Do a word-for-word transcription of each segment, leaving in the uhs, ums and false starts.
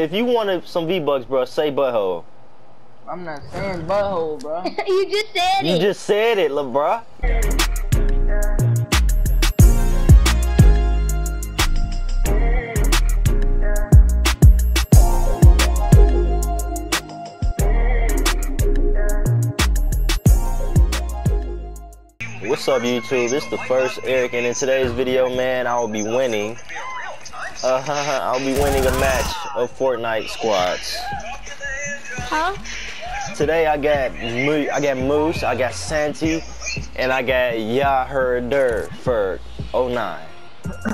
if you wanted some V-Bucks, bro, say butthole. I'm not saying butthole, bro. You just said you it. You just said it, lil' bruh. What's up, YouTube? This is The First Eric, and in today's video, man, I will be winning. Uh huh. I'll be winning a match of Fortnite squads. Huh? Today I got Mo I got Moose, I got Santi, and I got Yaherderferg oh nine.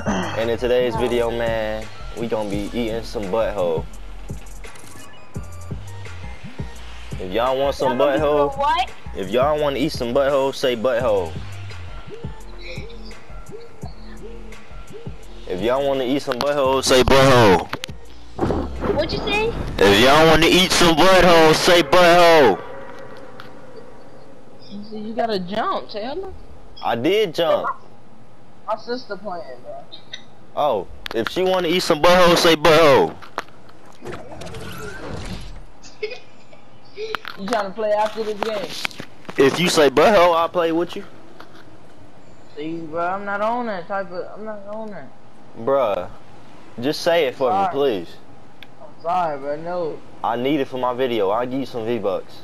And in today's video, man, we gonna be eating some butthole. If y'all want some butthole, what? If y'all want to eat some butthole, say butthole. If y'all want to eat some butthole, say butthole. What you say? If y'all want to eat some butthole, say butthole. So you gotta jump, Taylor. I did jump. My, my sister playing, bro. Oh, if she want to eat some butthole, say butthole. You trying to play after this game? If you say butthole, I'll play with you. See, bro, I'm not on that type of. I'm not on that. Bruh, just say it for me, please. I'm sorry, bro, no. I need it for my video. I'll give you some V-Bucks.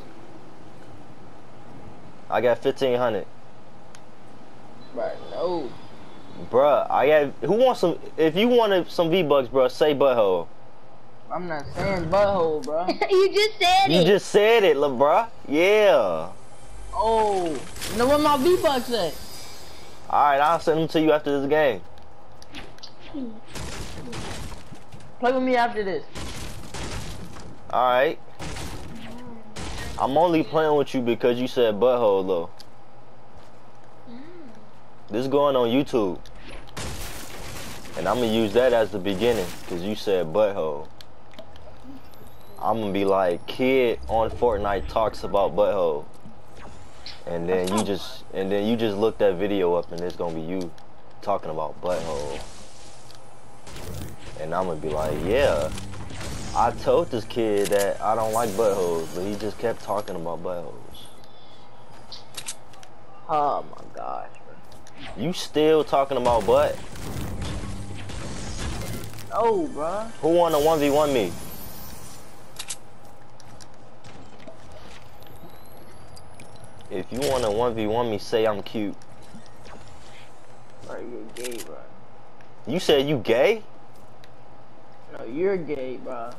I got fifteen hundred. Bruh, no. Bruh, I got, who wants some, if you wanted some V-Bucks, bruh, say butthole. I'm not saying butthole, bro. You just said you it. You just said it, lil' bruh. Yeah. Oh, you know where my V-Bucks at? Alright, I'll send them to you after this game. Play with me after this. Alright. I'm only playing with you because you said butthole, though. This is going on YouTube. And I'm gonna use that as the beginning because you said butthole. I'm gonna be like, kid on Fortnite talks about butthole. And then you just and then you just look that video up and it's gonna be you talking about butthole. And I'm gonna be like, yeah, I told this kid that I don't like buttholes, but he just kept talking about buttholes. Oh my gosh, bro. You still talking about butt? Oh, bro. Who wanna one v one me? If you wanna one v one me, say I'm cute. Bro, you're gay, bro. You said you gay? No, you're gay, bro.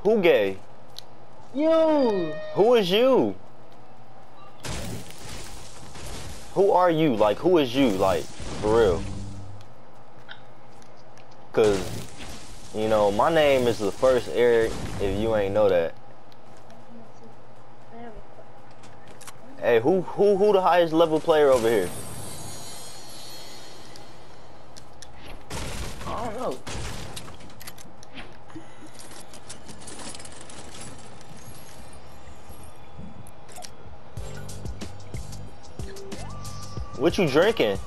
Who gay? You! Who is you? Who are you? Like, who is you? Like, for real. Cause, you know, my name is The First Eric, if you ain't know that. Hey, who, who, who the highest level player over here? I don't know. What you drinking?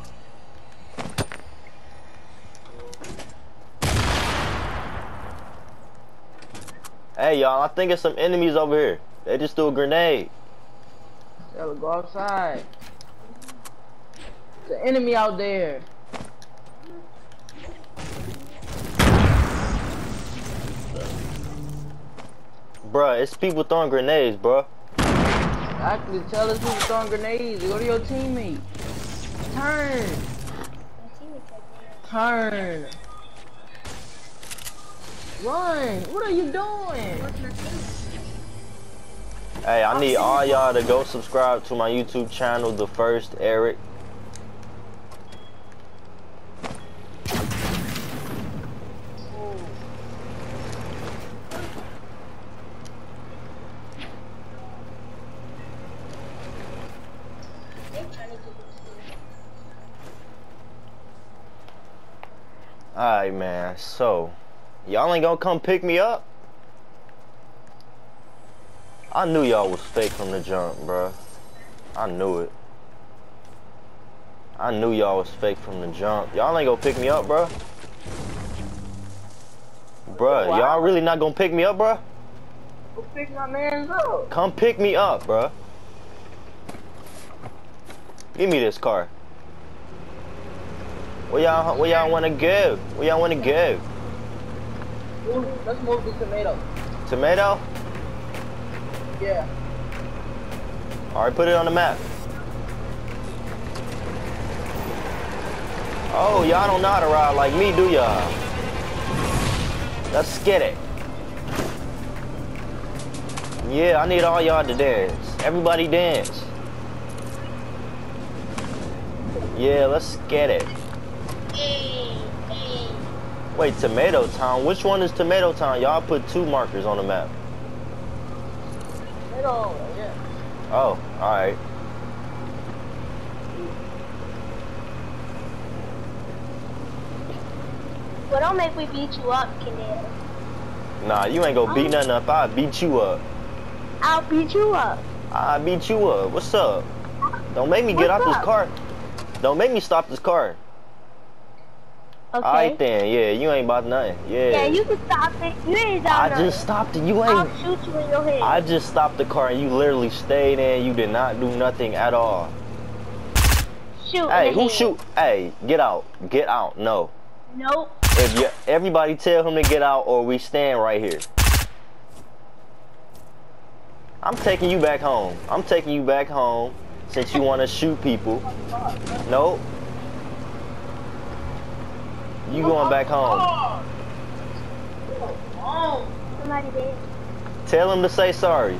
Hey y'all, I think there's some enemies over here. They just threw a grenade. Gotta go outside. There's an enemy out there. Bruh, it's people throwing grenades, bruh. Actually, tell us people throwing grenades. Go to your teammate. Turn. Turn. Run. What are you doing? Hey, I need all y'all to go subscribe to my YouTube channel, The First Eric. Alright, man, so y'all ain't gonna come pick me up? I knew y'all was fake from the jump, bruh. I knew it. I knew y'all was fake from the jump. Y'all ain't gonna pick me up, bruh. bruh. Wow. Y'all really not gonna pick me up, bruh? Go pick my man's up. Come pick me up, bruh. Give me this car. Where y'all where y'all wanna go? Where y'all wanna go? Let's move to Tomato. Tomato? Yeah. Alright, put it on the map. Oh, y'all don't know how to ride like me, do y'all? Let's get it. Yeah, I need all y'all to dance. Everybody dance. Yeah, let's get it. Wait, Tomato Town? Which one is Tomato Town? Y'all put two markers on the map. Tomato, yeah. Oh, alright. Well, don't make me beat you up, Canada. Nah, you ain't gonna beat nothing up. I'll beat you up. I'll beat you up. I'll beat you up. What's up? Don't make me get out this car. Don't make me stop this car. Okay. Alright then, yeah, you ain't about nothing. Yeah. Yeah, you can stop it. You ain't about nothing. I just stopped it. You ain't. I'll shoot you in your head. I just stopped the car and you literally stayed in. You did not do nothing at all. Shoot. Hey, who shoot? Hey, get out. Get out. No. Nope. If you, everybody tell him to get out or we stand right here. I'm taking you back home. I'm taking you back home since you want to shoot people. Nope. You going back home. Tell him to say sorry.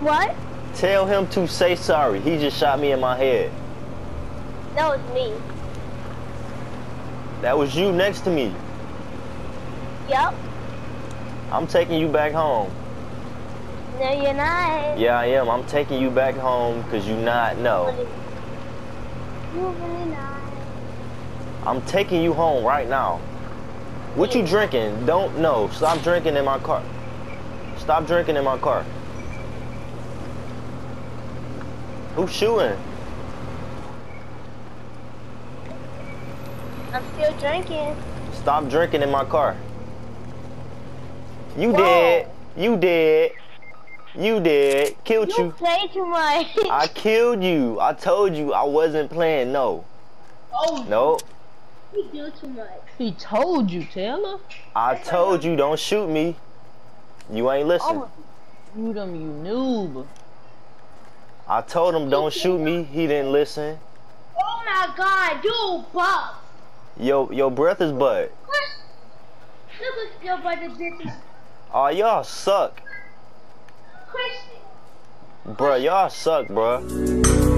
What? Tell him to say sorry. He just shot me in my head. That was me. That was you next to me. Yep. I'm taking you back home. No, you're not. Yeah, I am. I'm taking you back home because you not know. You're really not. I'm taking you home right now. What you drinking? Don't know. Stop drinking in my car. Stop drinking in my car. Who's shooting? I'm still drinking. Stop drinking in my car. You Whoa. did. You did. You did. Killed you. You played too much. I killed you. I told you I wasn't playing. No. Oh. No. You do too much. He told you, Taylor. I told you don't shoot me. You ain't listen. Shoot him, you noob. I told him don't shoot me. He didn't listen. Oh my God, you buck. Yo, your breath is bud. Look at your brother bitches. Aw, y'all suck. Christian. Bruh, y'all suck, bruh.